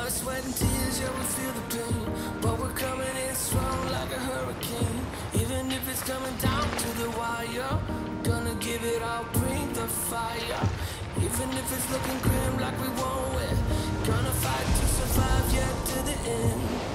blood, sweat and tears, yeah, we feel the pain, but we're coming in strong like a hurricane. Even if it's coming down to the wire, gonna give it all, bring the fire. Even if it's looking grim like we won't win, gonna fight to survive, yeah, to the end.